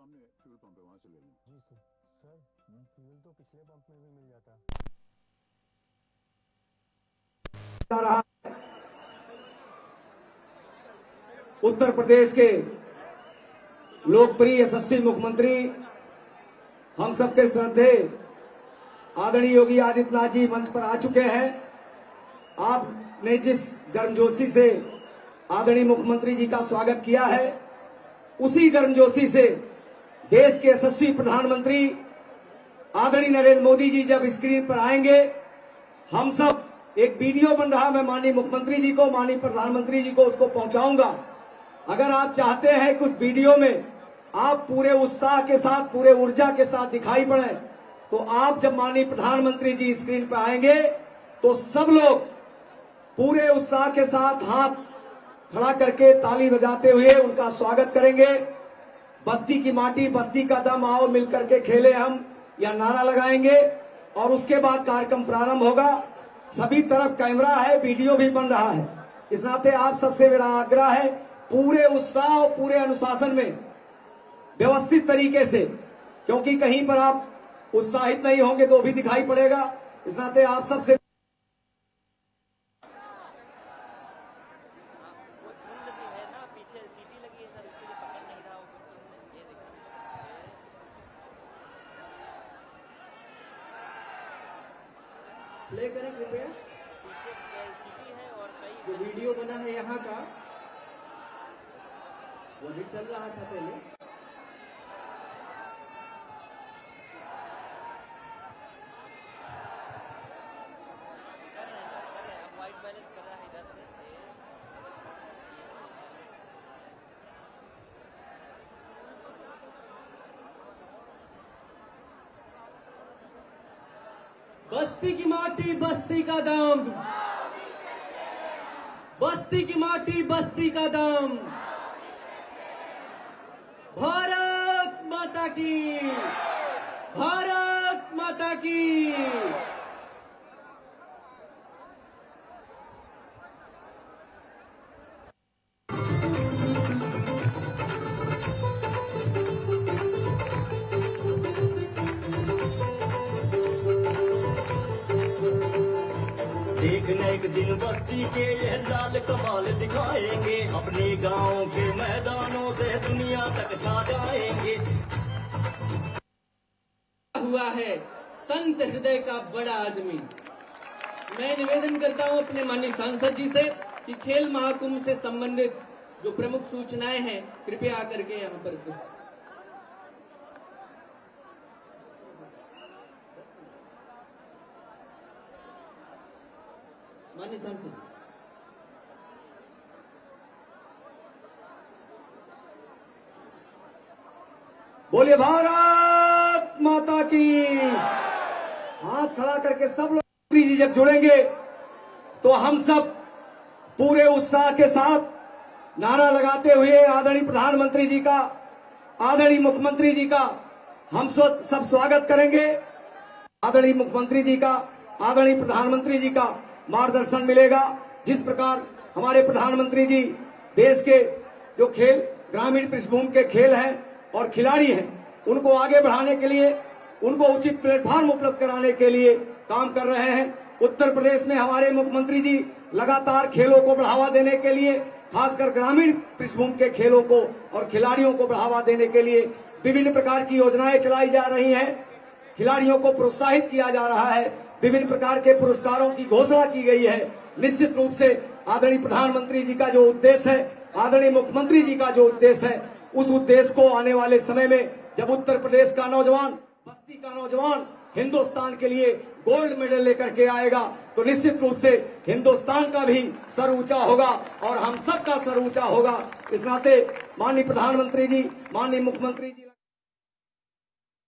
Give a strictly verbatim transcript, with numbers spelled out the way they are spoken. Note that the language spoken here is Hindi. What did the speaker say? सामने फ्यूल पंप है, वहाँ से ले लें। जी सर। सर फ्यूल तो पिछले पंप में भी मिल जाता। उत्तर प्रदेश के लोकप्रिय यशस्वी मुख्यमंत्री, हम सबके श्रद्धेय आदरणीय योगी आदित्यनाथ जी मंच पर आ चुके हैं। आपने जिस गर्मजोशी से आदरणीय मुख्यमंत्री जी का स्वागत किया है, उसी गर्मजोशी से देश के यशस्वी प्रधानमंत्री आदरणीय नरेंद्र मोदी जी जब स्क्रीन पर आएंगे, हम सब एक वीडियो बन रहा, मैं माननीय मुख्यमंत्री जी को, माननीय प्रधानमंत्री जी को उसको पहुंचाऊंगा। अगर आप चाहते हैं कि उस वीडियो में आप पूरे उत्साह के साथ, पूरे ऊर्जा के साथ दिखाई पड़े, तो आप जब माननीय प्रधानमंत्री जी स्क्रीन पर आएंगे तो सब लोग पूरे उत्साह के साथ हाथ खड़ा करके ताली बजाते हुए उनका स्वागत करेंगे। बस्ती की माटी, बस्ती का दम, आओ मिलकर के खेले हम, या नारा लगाएंगे और उसके बाद कार्यक्रम प्रारंभ होगा। सभी तरफ कैमरा है, वीडियो भी बन रहा है। इस नाते आप सबसे मेरा आग्रह है, पूरे उत्साह और पूरे अनुशासन में व्यवस्थित तरीके से, क्योंकि कहीं पर आप उत्साहित नहीं होंगे तो भी दिखाई पड़ेगा। इस नाते आप सबसे प्ले करें कृपया। जो वीडियो बना है यहाँ का, वो भी चल रहा था पहले। बस्ती की माटी, बस्ती का दम, बस्ती की माटी, बस्ती का दम, भारत माता की, भारत माता की। एक न एक दिन बस्ती के यह लाल कमाल दिखाएंगे, अपने गांव के मैदानों से दुनिया तक छा जाएंगे। हुआ है संत हृदय का बड़ा आदमी। मैं निवेदन करता हूं अपने माननीय सांसद जी से कि खेल महाकुंभ से संबंधित जो प्रमुख सूचनाएं हैं, कृपया आकर के यहां पर कुछ। माननीय सांसद बोले भारत माता की। हाथ खड़ा करके सब लोग मोदी जी जब जुड़ेंगे तो हम सब पूरे उत्साह के साथ नारा लगाते हुए आदरणीय प्रधानमंत्री जी का, आदरणीय मुख्यमंत्री जी का हम सब स्वागत करेंगे। आदरणीय मुख्यमंत्री जी का, आदरणीय प्रधानमंत्री जी का मार्गदर्शन मिलेगा। जिस प्रकार हमारे प्रधानमंत्री जी देश के जो खेल, ग्रामीण पृष्ठभूमि के खेल हैं और खिलाड़ी हैं, उनको आगे बढ़ाने के लिए, उनको उचित प्लेटफॉर्म उपलब्ध कराने के लिए काम कर रहे हैं। उत्तर प्रदेश में हमारे मुख्यमंत्री जी लगातार खेलों को बढ़ावा देने के लिए, खासकर ग्रामीण पृष्ठभूमि के खेलों को और खिलाड़ियों को बढ़ावा देने के लिए विभिन्न प्रकार की योजनाएं चलाई जा रही है। खिलाड़ियों को प्रोत्साहित किया जा रहा है, विभिन्न प्रकार के पुरस्कारों की घोषणा की गई है। निश्चित रूप से आदरणीय प्रधानमंत्री जी का जो उद्देश्य है, आदरणीय मुख्यमंत्री जी का जो उद्देश्य है, उस उद्देश्य को आने वाले समय में जब उत्तर प्रदेश का नौजवान, बस्ती का नौजवान हिंदुस्तान के लिए गोल्ड मेडल लेकर के आएगा, तो निश्चित रूप से हिंदुस्तान का भी सर ऊंचा होगा और हम सबका सर ऊंचा होगा। इस नाते माननीय प्रधानमंत्री जी, माननीय मुख्यमंत्री जी